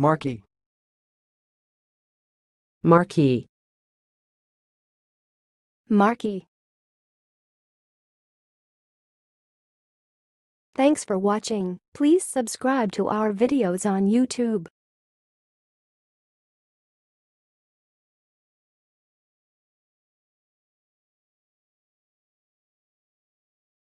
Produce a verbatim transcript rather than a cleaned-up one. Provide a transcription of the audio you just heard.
Marquis. Marquis. Marquis. Thanks for watching. Please subscribe to our videos on YouTube.